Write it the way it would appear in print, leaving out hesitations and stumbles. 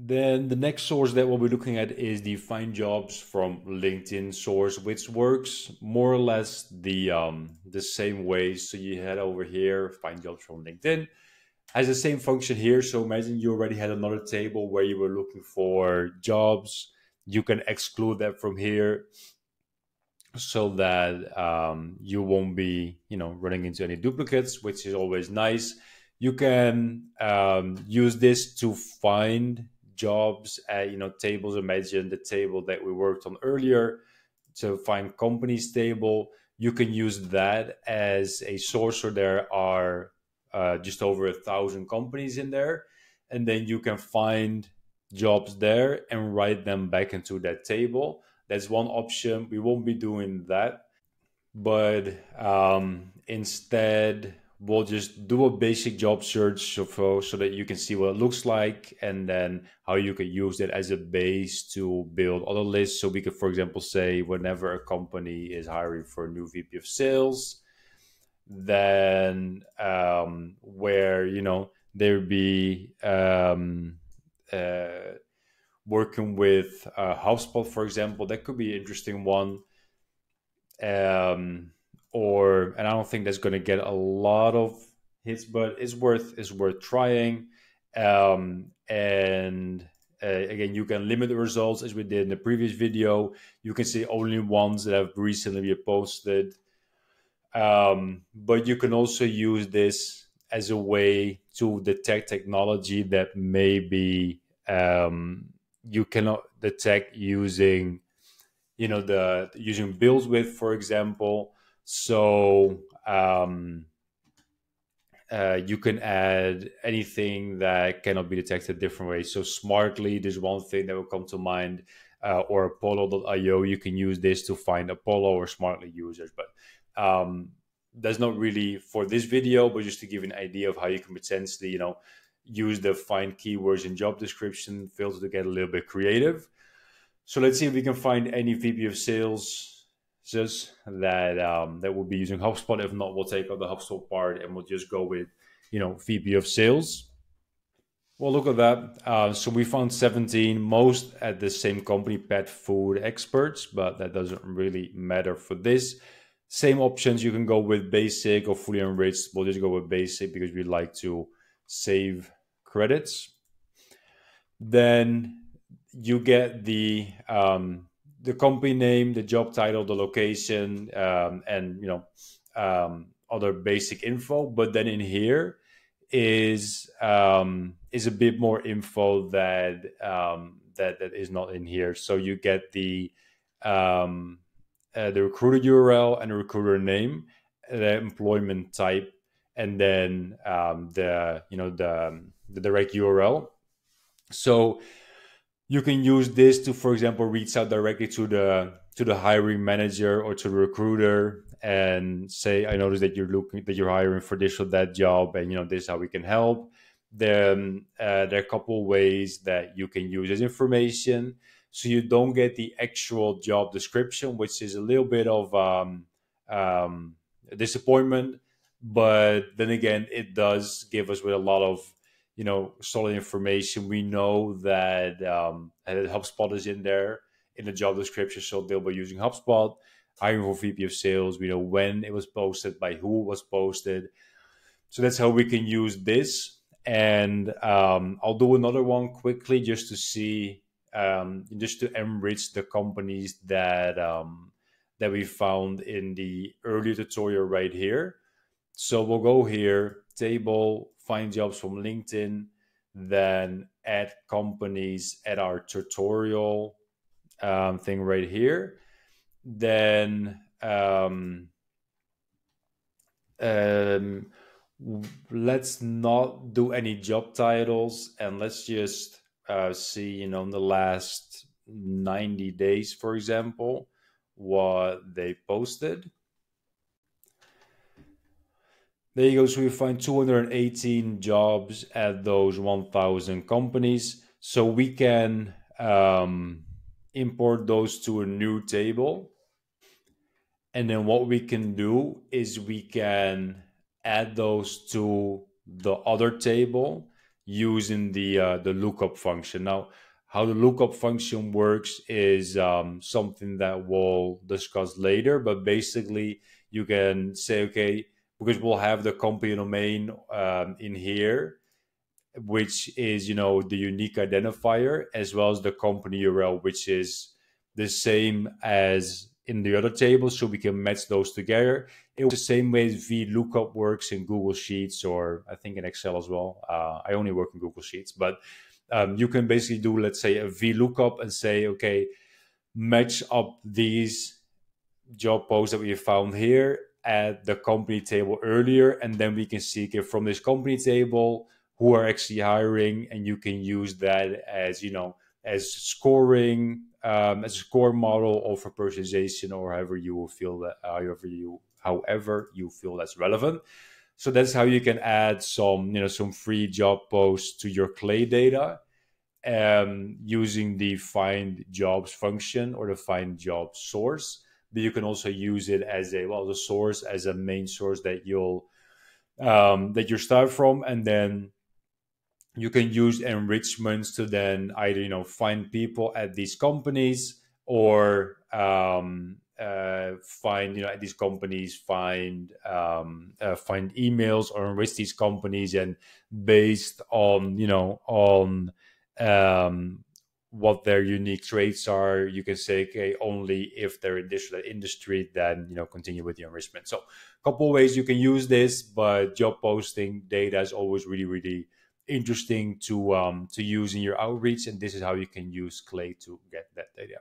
Then the next source that we'll be looking at is the Find Jobs from LinkedIn source, which works more or less the same way. So you head over here, Find Jobs from LinkedIn, has the same function here. So imagine you already had another table where you were looking for jobs. You can exclude that from here so that you won't be, running into any duplicates, which is always nice. You can use this to find jobs at tables. Imagine the table that we worked on earlier to find companies table. You can use that as a source. So there are just over 1,000 companies in there, and then you can find jobs there and write them back into that table. That's one option. We won't be doing that, but instead we'll just do a basic job search so that you can see what it looks like, and then how you can use it as a base to build other lists. So we could, for example, say whenever a company is hiring for a new VP of sales, then where, they'll be working with HubSpot, for example, that could be an interesting one. And I don't think that's going to get a lot of hits, but it's worth trying. Again, you can limit the results as we did in the previous video. You can see only ones that have recently been posted. But you can also use this as a way to detect technology that maybe you cannot detect using, using builds with, for example. So you can add anything that cannot be detected different ways. So Smartly, there's one thing that will come to mind, or Apollo.io. You can use this to find Apollo or Smartly users, but that's not really for this video, but just to give an idea of how you can potentially, use the find keywords in job description filter to get a little bit creative. So let's see if we can find any VP of sales that that will be using HubSpot. If not, we'll take out the HubSpot part and we'll just go with, VP of sales. Well, look at that. So we found 17, most at the same company, Pet Food Experts, but that doesn't really matter for this. Same options. You can go with basic or fully enriched. We'll just go with basic because we like to save credits. Then you get the company name, the job title, the location, and other basic info. But then in here is a bit more info that that is not in here. So you get the recruiter URL and the recruiter name, the employment type, and then the direct URL. So you can use this to, for example, reach out directly to the hiring manager or to the recruiter and say, I noticed that you're hiring for this or that job, and this is how we can help. Then there are a couple ways that you can use this information, so you don't get the actual job description, which is a little bit of disappointment. But then again, it does give us with a lot of solid information. We know that HubSpot is in there in the job description, so they'll be using HubSpot. Hiring for VP of sales, we know when it was posted, by who it was posted. So that's how we can use this. And I'll do another one quickly just to see, just to enrich the companies that that we found in the earlier tutorial right here. So we'll go here, table, find jobs from LinkedIn, then add companies at our tutorial thing right here. Then let's not do any job titles, and let's just see, in the last 90 days, for example, what they posted. There you go. So we find 218 jobs at those 1,000 companies. So we can import those to a new table. And then what we can do is we can add those to the other table using the lookup function. Now, how the lookup function works is something that we'll discuss later, but basically you can say, okay, because we'll have the company domain in here, which is, you know, the unique identifier, as well as the company URL, which is the same as in the other table. So we can match those together. It was the same way VLOOKUP works in Google Sheets, or I think in Excel as well. I only work in Google Sheets, but you can basically do, let's say, a VLOOKUP and say, okay, match up these job posts that we found here at the company table earlier. And then we can see from this company table who are actually hiring, and you can use that as, you know, as scoring, as a score model, or for personalization, or however you will feel that, however you feel that's relevant. So that's how you can add some, you know, some free job posts to your Clay data, using the Find Jobs function or the Find Jobs source. But you can also use it as a, well, the source as a main source that you'll start from, and then you can use enrichments to then either, you know, find people at these companies, or find, you know, at these companies, find emails, or enrich these companies, and based on, you know, on what their unique traits are, you can say, okay, only if they're in this industry, then, you know, continue with the enrichment. So a couple of ways you can use this, but job posting data is always really, really interesting to use in your outreach. And this is how you can use Clay to get that data.